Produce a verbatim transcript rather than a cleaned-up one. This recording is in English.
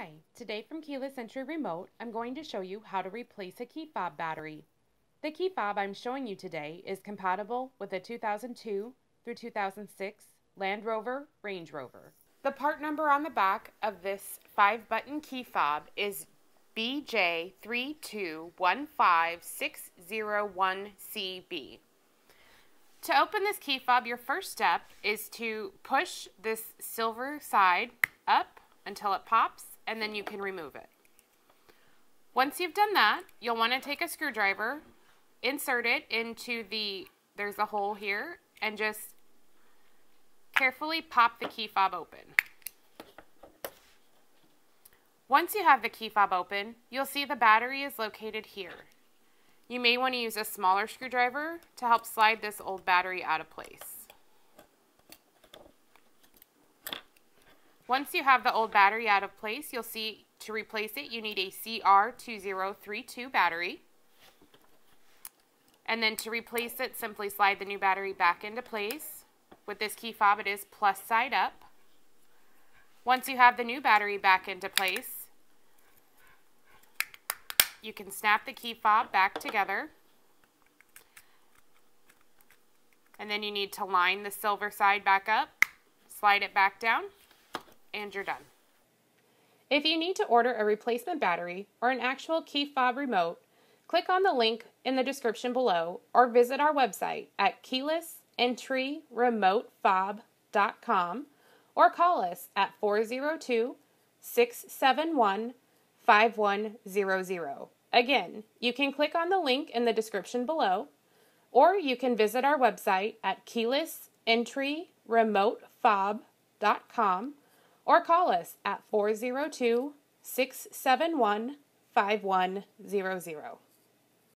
Hi, today from Keyless Entry Remote, I'm going to show you how to replace a key fob battery. The key fob I'm showing you today is compatible with a two thousand two through two thousand six Land Rover Range Rover. The part number on the back of this five-button key fob is B J three two one five six zero one C B. To open this key fob, your first step is to push this silver side up until it pops, and then you can remove it. Once you've done that, you'll want to take a screwdriver, insert it into the, there's a hole here, and just carefully pop the key fob open. Once you have the key fob open, you'll see the battery is located here. You may want to use a smaller screwdriver to help slide this old battery out of place. Once you have the old battery out of place, you'll see to replace it, you need a C R two zero three two battery. And then to replace it, simply slide the new battery back into place. With this key fob, it is plus side up. Once you have the new battery back into place, you can snap the key fob back together. And then you need to line the silver side back up, slide it back down, and you're done. If you need to order a replacement battery or an actual key fob remote, click on the link in the description below or visit our website at keyless entry remote fob dot com or call us at four zero two, six seven one, five one zero zero. Again, you can click on the link in the description below or you can visit our website at keyless entry remote fob dot com or call us at four zero two, six seven one, five one zero zero.